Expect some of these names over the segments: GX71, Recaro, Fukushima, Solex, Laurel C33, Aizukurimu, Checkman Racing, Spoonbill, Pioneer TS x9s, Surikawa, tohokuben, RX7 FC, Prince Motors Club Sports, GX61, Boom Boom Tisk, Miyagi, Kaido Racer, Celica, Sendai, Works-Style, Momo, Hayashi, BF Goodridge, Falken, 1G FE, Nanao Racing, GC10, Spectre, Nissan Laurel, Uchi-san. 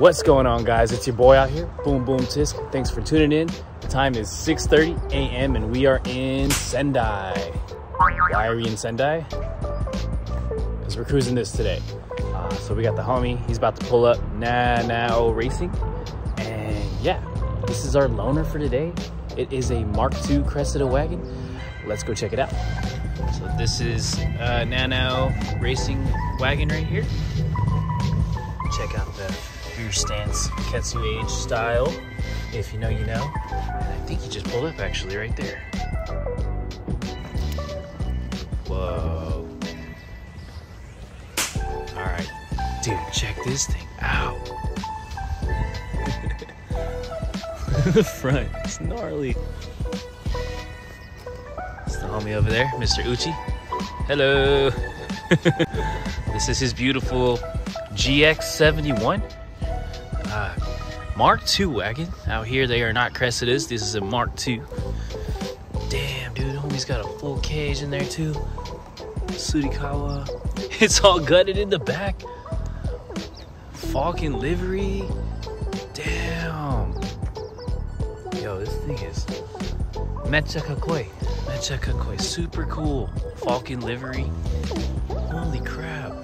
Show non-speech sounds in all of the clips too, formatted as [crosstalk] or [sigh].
What's going on, guys? It's your boy out here, Boom Boom Tisk. Thanks for tuning in. The time is 6:30 a.m. and we are in Sendai. Why are we in Sendai? Because we're cruising this today. So we got the homie. He's about to pull up, Nanao Racing. And yeah, this is our loaner for today. It is a Mark II Cressida wagon. Let's go check it out. So this is Nanao Racing wagon right here. Check out the rear stance, Ketsu Age style. If you know, you know. And I think he just pulled up actually right there. Whoa. All right, dude, check this thing out. The front, it's gnarly. It's the homie over there, Mr. Uchi. Hello. This is his beautiful GX71 Mark II wagon. Out here they are not Cressidas. This is a Mark II. Damn, dude, homie's got a full cage in there too. Surikawa. It's all gutted in the back. Falken livery. Damn. Yo, this thing is mecha kakoi, super cool. Falken livery. Holy crap.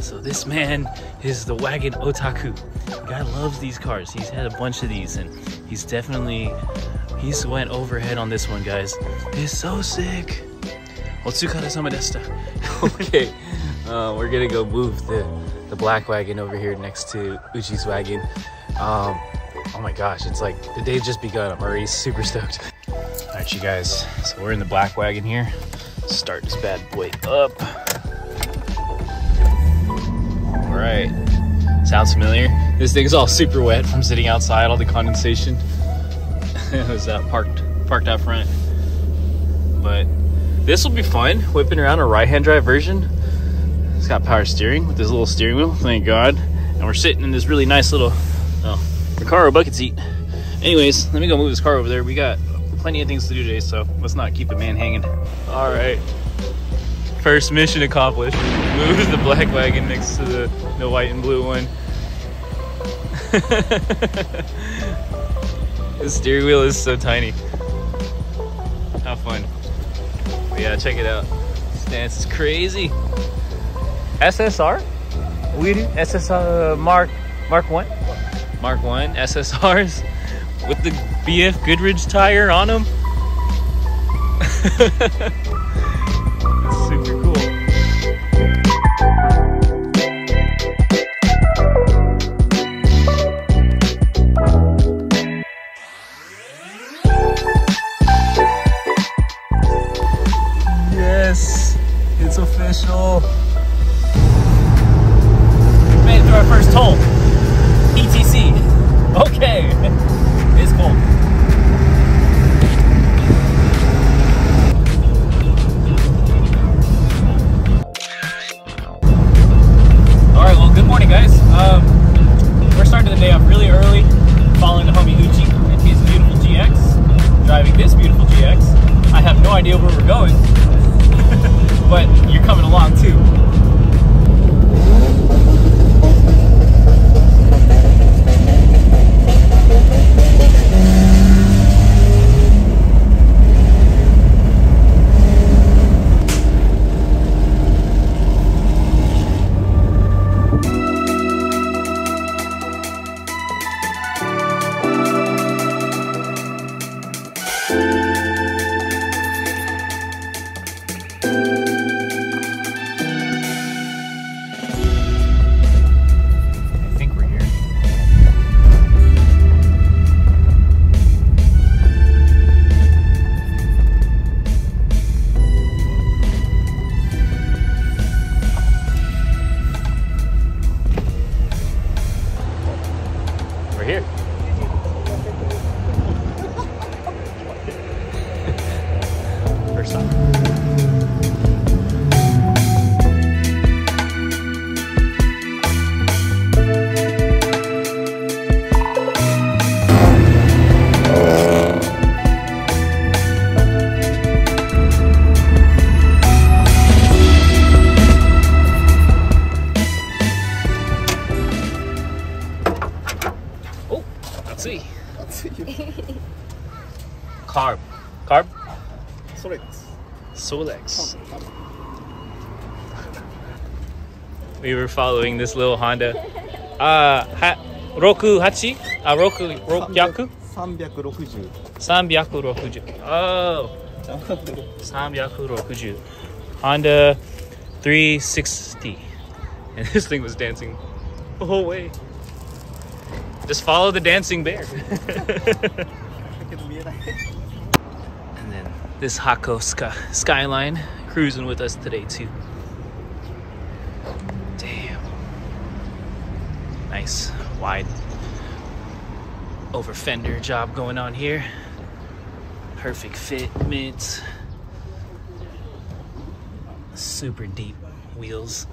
So this man is the wagon otaku. The guy loves these cars. He's had a bunch of these and he's definitely, he's went overhead on this one, guys. It's so sick. Otsukara sama deshita. Okay, we're gonna go move the black wagon over here next to Uchi's wagon. Oh my gosh, it's like the day just begun. I'm already super stoked. All right, you guys, so we're in the black wagon here. Start this bad boy up. All right, sounds familiar. This thing's all super wet from sitting outside, all the condensation. It was parked out front. But this will be fun, whipping around a right-hand drive version. It's got power steering with this little steering wheel, thank God. And we're sitting in this really nice little Recaro bucket seat. Anyways, let me go move this car over there. We got plenty of things to do today, so let's not keep a man hanging. All right. First mission accomplished. Move the black wagon next to the white and blue one. The steering wheel is so tiny. How fun. But yeah, check it out. Stance is crazy. SSR? We do SSR Mark 1? Mark 1 SSRs with the BF Goodridge tire on them. Official. We made it through our first toll. ETC. Okay. It's cool. Alright, well, good morning, guys. We're starting the day off really early, following the homie Uchi and his beautiful GX, driving this beautiful GX. I have no idea where we're going, but you're coming along too. Solex. We were following this little Honda. Roku Yaku? 360. 360. Oh. 360. Honda 360. And this thing was dancing the whole way. Just follow the dancing bear. And then this Hakosuka Skyline cruising with us today too. Damn. Nice wide over fender job going on here. Perfect fitment. Super deep wheels.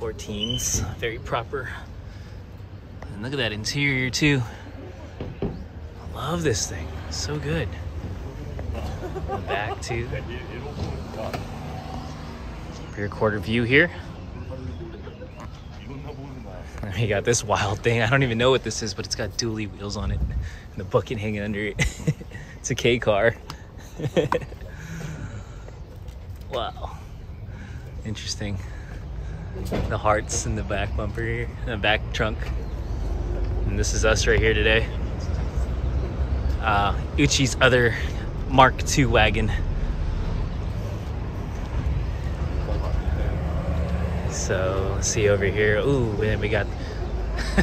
14s. Very proper. And look at that interior too. I love this thing. It's so good. The back too. Rear quarter view here. And you got this wild thing. I don't even know what this is, but it's got dually wheels on it. And the bucket hanging under it. It's a K car. Wow. Interesting. The hearts in the back bumper here. And the back trunk. And this is us right here today. Uchi's other Mark II wagon. So let's see over here. Ooh, and we got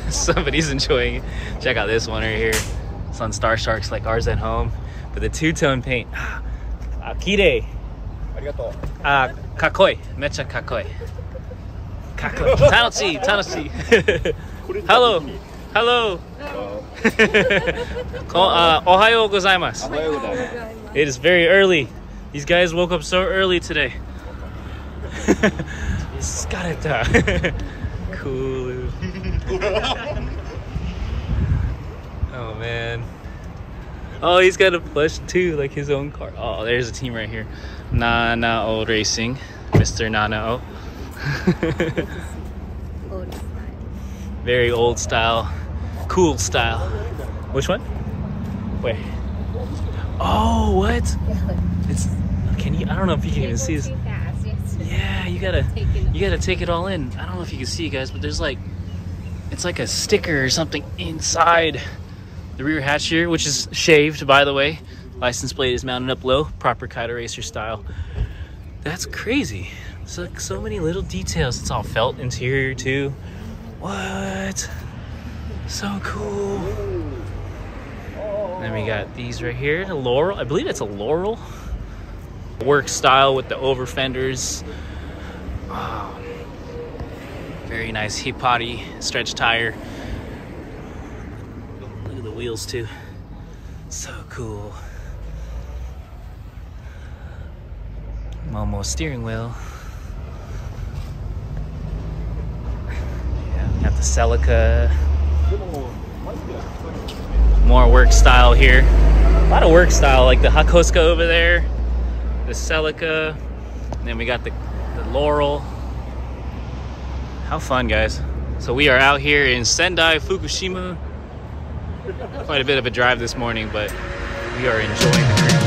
somebody's enjoying it. Check out this one right here. It's on Star Sharks like ours at home. But the two-tone paint. Kirei. Arigato. Kakoi. Mecha kakoi. Kakoi. Tanoshi. Tanoshi. Hello. Hello. Ohayo gozaimasu. It is very early. These guys woke up so early today. Scarata. Cool. Oh man. Oh, he's got a plush too, like his own car. Oh, there's a team right here. Nanao Racing. Mr. Nanao. Very old style. Cool style. Which one? Where? Oh, what? It's. Can you? I don't know if you can even see this. Yeah, you gotta take it all in. I don't know if you can see, guys, but there's like, it's like a sticker or something inside the rear hatch here, which is shaved, by the way. License plate is mounted up low, proper kite racer style. That's crazy. It's like so many little details. It's all felt interior too. What? So cool. And then we got these right here. The Laurel. I believe it's a Laurel. Works-Style with the over fenders. Oh, very nice Hipari stretch tire. Look at the wheels too. So cool. Momo steering wheel. Yeah, we got the Celica. More Works-Style here. A lot of Works-Style, like the Hakosuka over there. The Celica, and then we got the Laurel. How fun, guys. So we are out here in Sendai, Fukushima. Quite a bit of a drive this morning, but we are enjoying the trip.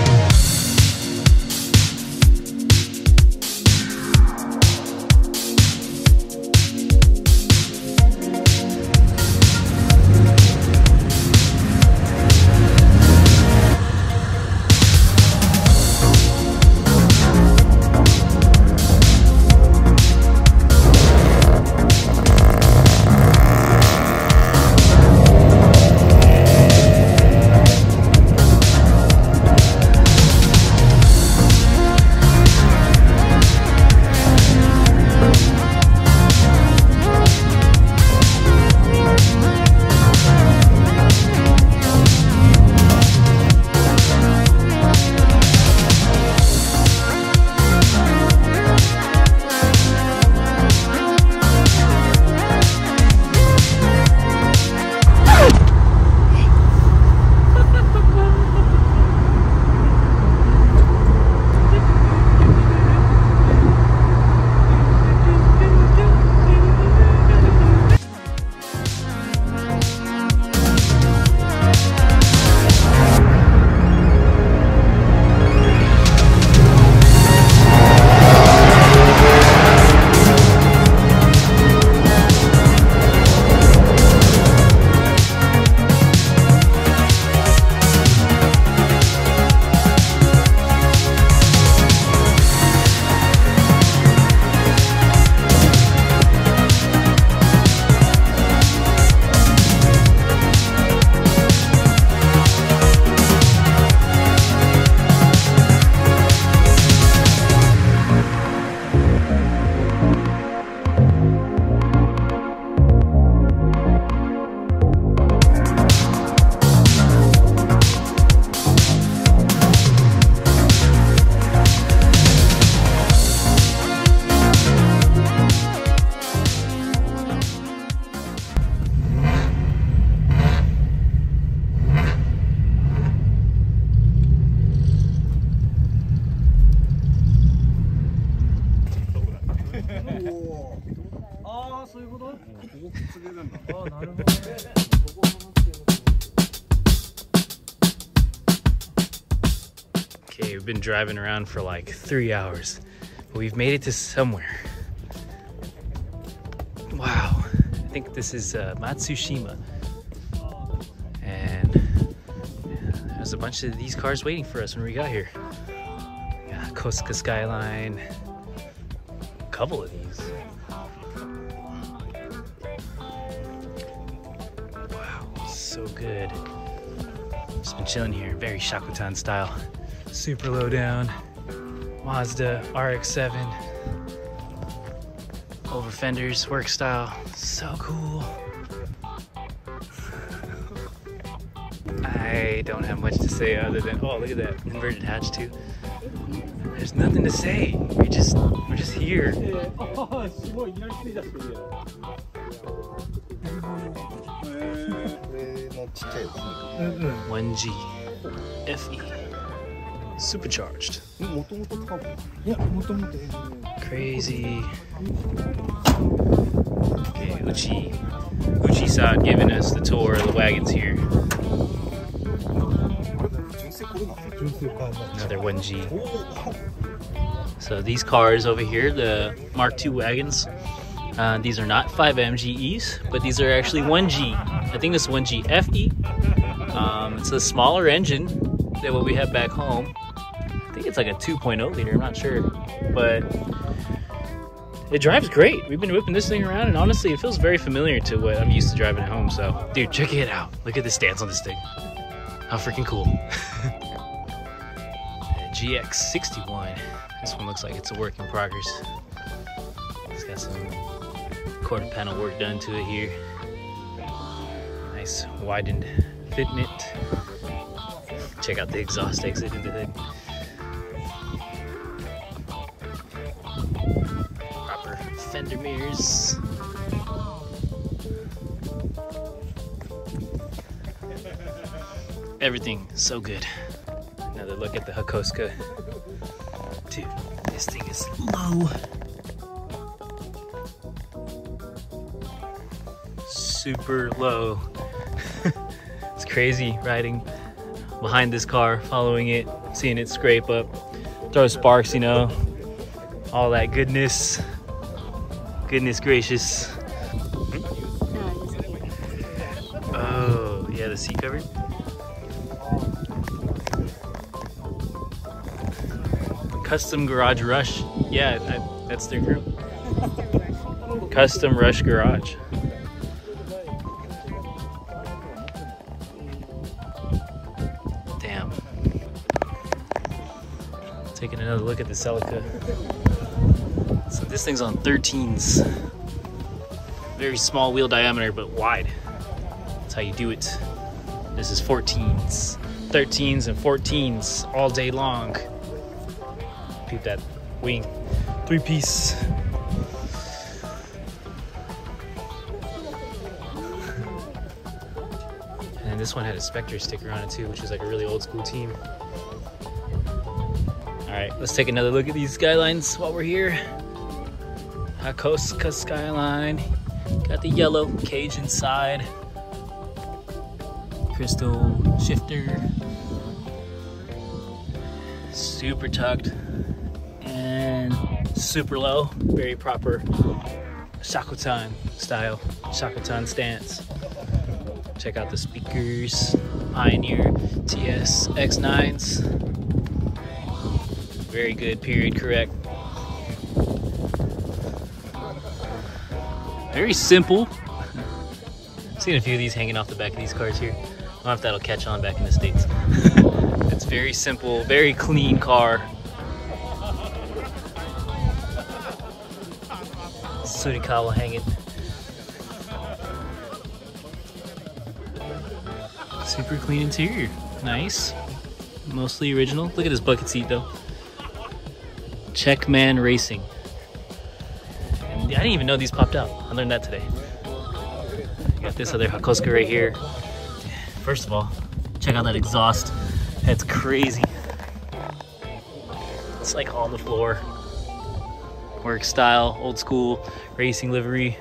ああ、そういうこと？ここつげなんだ。ああ、なるほどね。ここ離してる。Okay, we've been driving around for like 3 hours. We've made it to somewhere. Wow, I think this is Matsushima. And there's a bunch of these cars waiting for us when we got here. Yeah, Hakosuka Skyline, a couple of these. Wow, so good. Just been chilling here, very Shakotan style. Super low down, Mazda, RX7, over fenders, Works-Style, so cool. I don't have much to say other than, oh, look at that inverted hatch too. There's nothing to say, we're just here. [laughs] 1G FE. Supercharged. Crazy. Okay, Uchi-san giving us the tour of the wagons here. Another 1G. So these cars over here, the Mark II wagons, these are not 5MGEs, but these are actually 1G. I think it's 1G FE. It's a smaller engine than what we have back home. I think it's like a 2.0 liter, I'm not sure, but it drives great. We've been whipping this thing around and honestly it feels very familiar to what I'm used to driving at home. So dude, check it out. Look at the stance on this thing. How freaking cool. GX61. This one looks like it's a work in progress. It's got some quarter panel work done to it here. Nice widened fitment. Check out the exhaust exit into the thing. Fender mirrors. Everything so good. Another look at the Hakosuka. Dude, this thing is low. Super low. It's crazy riding behind this car, following it, seeing it scrape up, throw sparks, you know, all that goodness. Goodness gracious. Oh, yeah, the seat cover. Custom Garage Rush. Yeah, that's their group. Custom Rush Garage. Damn. Taking another look at the Celica. So this thing's on 13s. Very small wheel diameter, but wide. That's how you do it. This is 14s. 13s and 14s all day long. Peep that wing. 3-piece. And then this one had a Spectre sticker on it too, which is like a really old school team. All right, let's take another look at these Skylines while we're here. Hakosuka Skyline, got the yellow cage inside, crystal shifter, super tucked and super low, very proper Shakotan style, Shakotan stance. Check out the speakers, Pioneer TS x9s, very good period correct. Very simple. I've seen a few of these hanging off the back of these cars here. I don't know if that'll catch on back in the States. It's very simple, very clean car. Surikawa hanging. Super clean interior. Nice. Mostly original. Look at this bucket seat though. Checkman Racing. I didn't even know these popped out. I learned that today. Got this other Hakosuka right here. First of all, check out that exhaust. That's crazy. It's like on the floor. Works-Style, old school racing livery.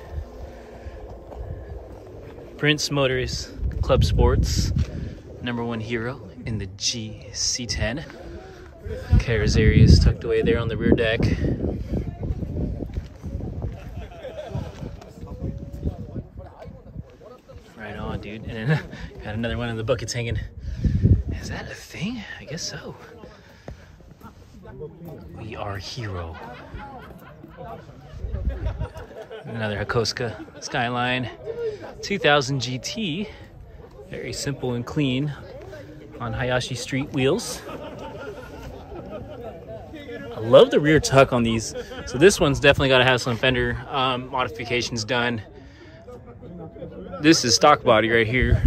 Prince Motors Club Sports, #1 hero in the GC10. Car's area is tucked away there on the rear deck. Right on, dude. And then got another one of the buckets hanging. Is that a thing? I guess so. We are hero. Another Hakosuka Skyline 2000GT. Very simple and clean on Hayashi street wheels. I love the rear tuck on these. So this one's definitely got to have some fender modifications done. This is stock body right here.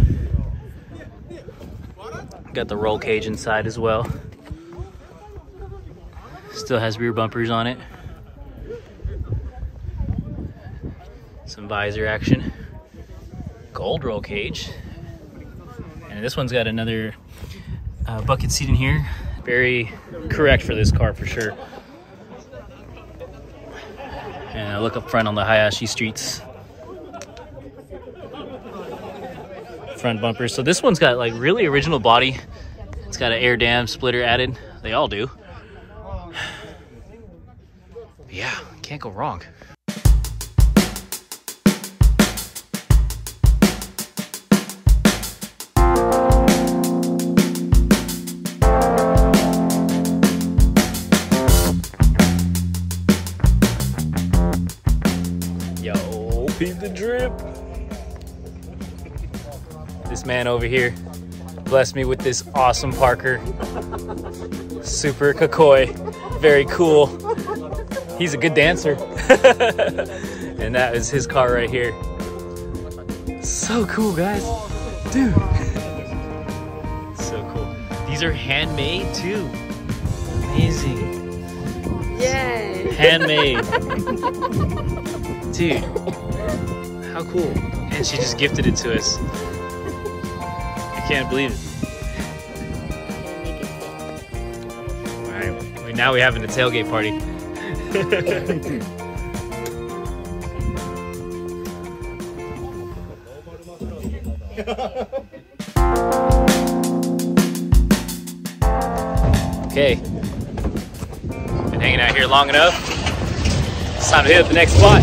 Got the roll cage inside as well. Still has rear bumpers on it. Some visor action. Gold roll cage. And this one's got another bucket seat in here. Very correct for this car for sure. And I look up front on the Hayashi streets. Front bumpers. So this one's got like really original body. It's got an air dam splitter added. They all do. But yeah, can't go wrong. This man over here blessed me with this awesome Parker. Super kakoi, very cool. He's a good dancer. And that is his car right here. So cool, guys. Dude. So cool. These are handmade too. Amazing. Yay. Handmade. Dude, how cool. And she just gifted it to us. Can't believe it. All right, now we're having a tailgate party. Okay, been hanging out here long enough. It's time to hit up the next spot.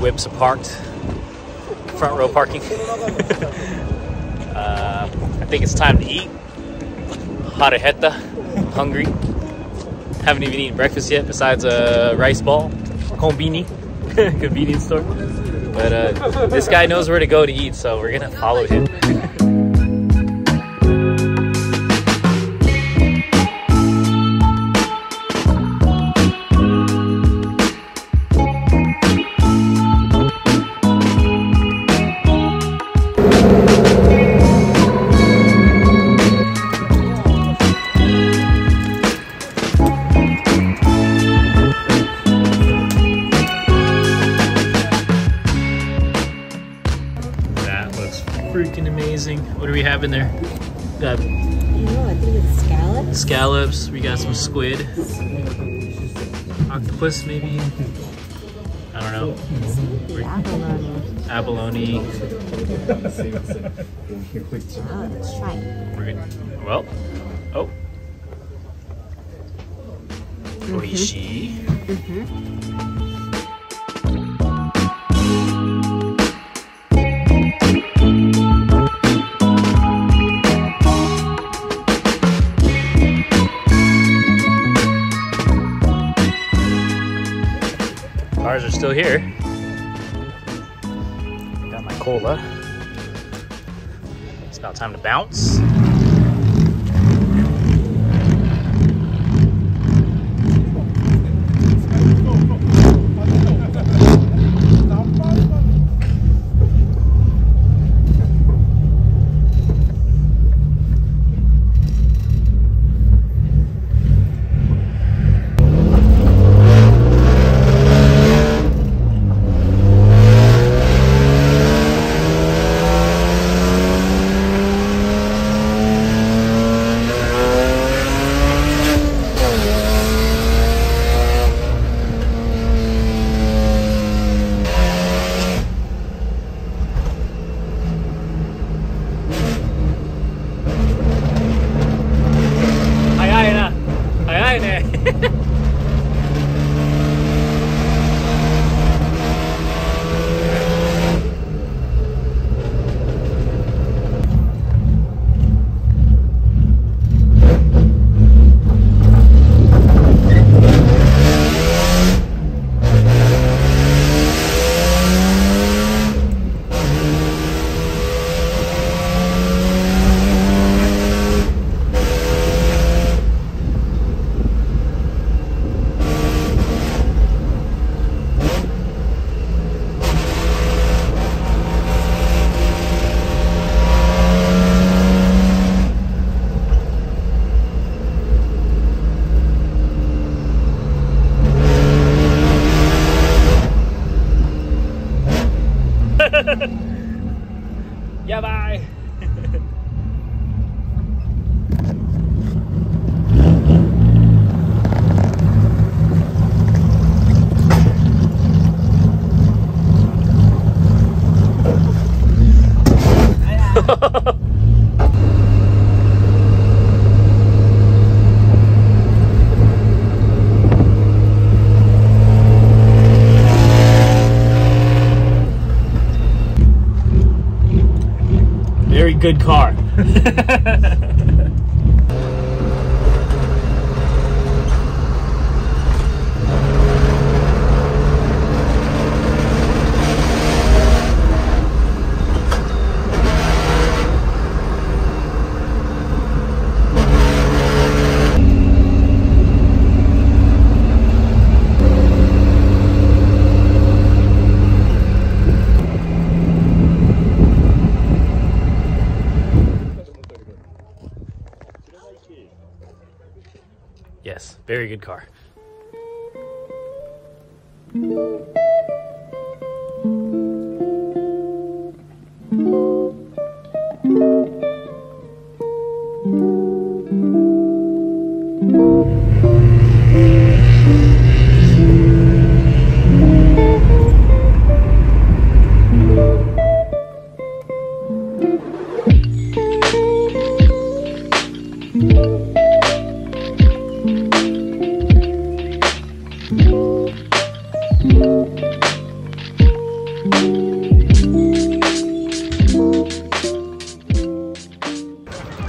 Whips are parked, front row parking. I think it's time to eat. Hareheta, hungry. Haven't even eaten breakfast yet besides a rice ball, konbini, convenience store. But this guy knows where to go to eat, so we're gonna follow him. What do we have in there? Got, I think it's scallops. Scallops. We got some squid. octopus maybe? I don't know. Abalone. Well, oh. Oishi. Cars are still here. Got my cola. It's about time to bounce. Very good car. Yes, very good car.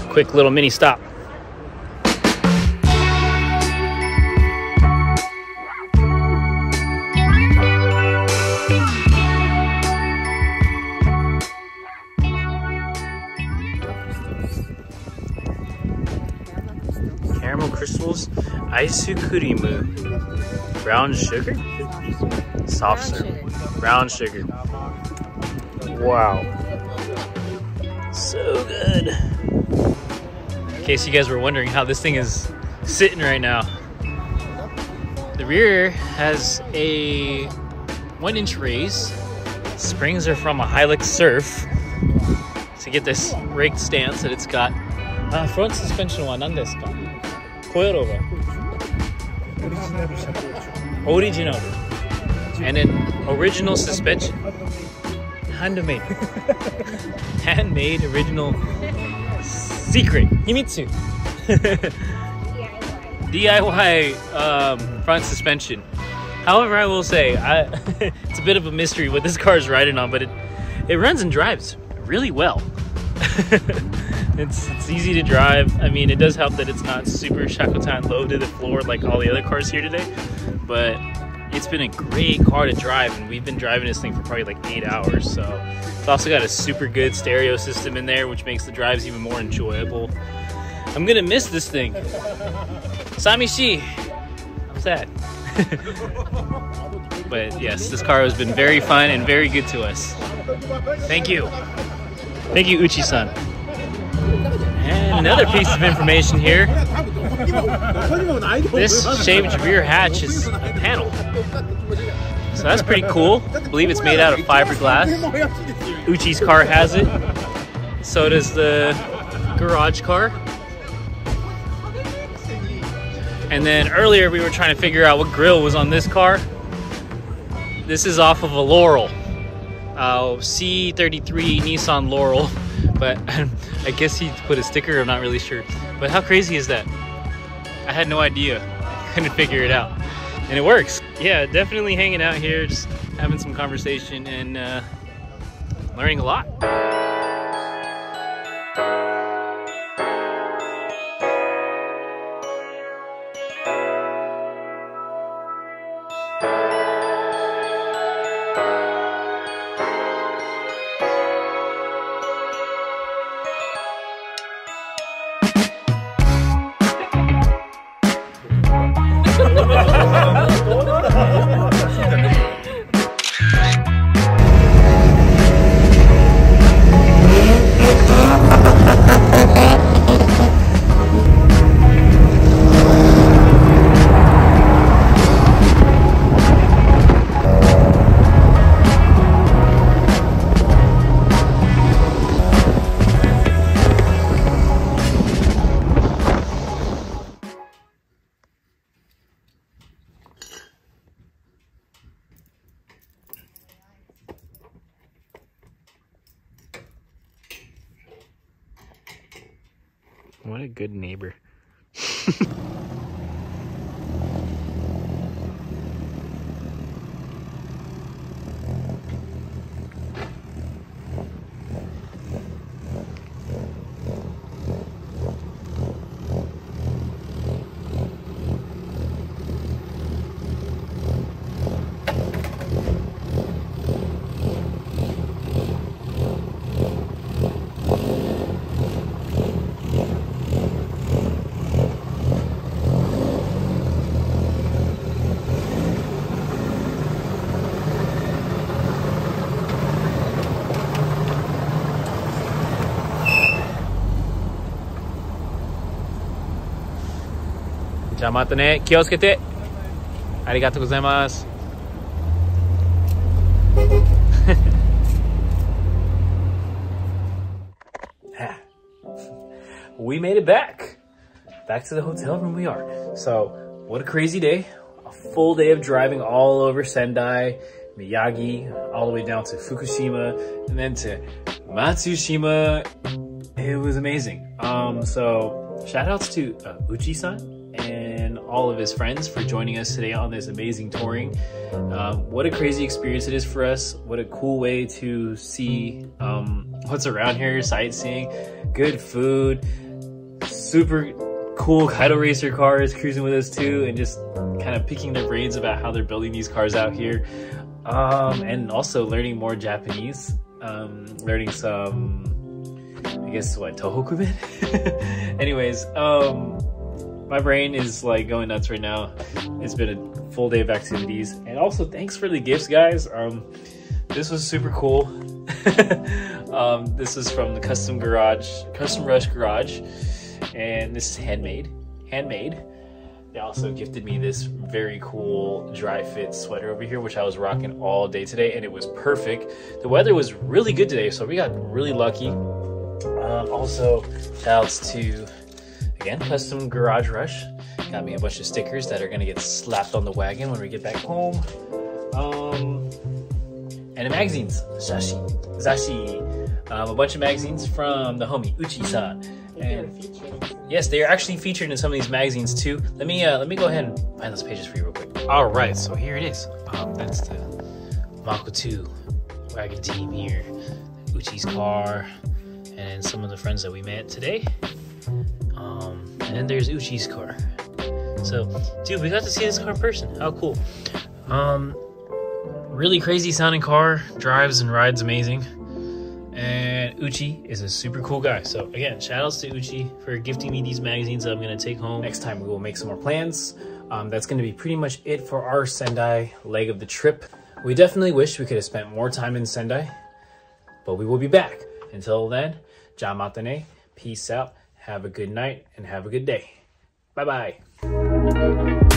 Quick little mini stop. Caramel crystals, aizukurimu, brown sugar, soft serve, brown sugar. Wow, so good. In case you guys were wondering how this thing is sitting right now, the rear has a 1-inch raise. Springs are from a Hilux Surf to get this raked stance that it's got. Front suspension, what is this? Coil over. Original. And then original suspension. Handmade. Handmade original. Secret. Himitsu. DIY front suspension. However, I will say, it's a bit of a mystery what this car is riding on, but it runs and drives really well. It's easy to drive. I mean, it does help that it's not super Shakotan low to the floor like all the other cars here today, but it's been a great car to drive, and we've been driving this thing for probably like 8 hours. So it's also got a super good stereo system in there, which makes the drives even more enjoyable. I'm gonna miss this thing. Samishi, I'm sad. But yes, this car has been very fun and very good to us. Thank you. Thank you, Uchi-san. And another piece of information here. This shaved rear hatch is a panel. So that's pretty cool. I believe it's made out of fiberglass. Uchi's car has it. So does the garage car. And then earlier we were trying to figure out what grill was on this car. This is off of a Laurel. C33 Nissan Laurel. But I guess he put a sticker, I'm not really sure. But how crazy is that? I had no idea. I couldn't figure it out. And it works. Yeah, definitely hanging out here, just having some conversation and learning a lot. What a good neighbor. Arigatou gozaimasu. We made it back to the hotel room we are. So what a crazy day, a full day of driving all over Sendai, Miyagi, all the way down to Fukushima and then to Matsushima. It was amazing. So shout outs to Uchi-san and all of his friends for joining us today on this amazing touring. What a crazy experience it is for us. What a cool way to see what's around here, sightseeing, good food, super cool Kaido Racer cars cruising with us too, and just kind of picking their brains about how they're building these cars out here. And also learning more Japanese, learning some, I guess, what, Tohokuben? Anyways, my brain is like going nuts right now. It's been a full day of activities. And also thanks for the gifts, guys. This was super cool. This is from the Custom Rush Garage. And this is handmade. They also gifted me this very cool dry fit sweater over here, which I was rocking all day today, and it was perfect. The weather was really good today, so we got really lucky. Also, shouts to again, Custom Garage Rush. Got me a bunch of stickers that are gonna get slapped on the wagon when we get back home. And the magazines, Zashi. A bunch of magazines from the homie Uchi-san. Yes, they are actually featured in some of these magazines too. Let me go ahead and find those pages for you real quick. All right, so here it is. That's the Mark II wagon team here. Uchi's car, and then some of the friends that we met today. And then there's Uchi's car. So, dude, we got to see this car in person. How cool! Really crazy sounding car, drives and rides amazing. And Uchi is a super cool guy. So again, shout outs to Uchi for gifting me these magazines that I'm gonna take home. Next time we will make some more plans. That's gonna be pretty much it for our Sendai leg of the trip. We definitely wish we could have spent more time in Sendai, but we will be back. Until then, ja matane, peace out, have a good night, and have a good day. Bye-bye.